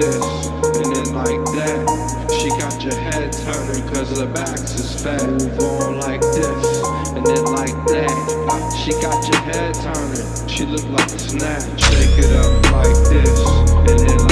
this, and then like that. She got your head turning cause her back's is fat. Move on like this, and then like that. She got your head turning, she look like a snack. Shake it up like this, and then like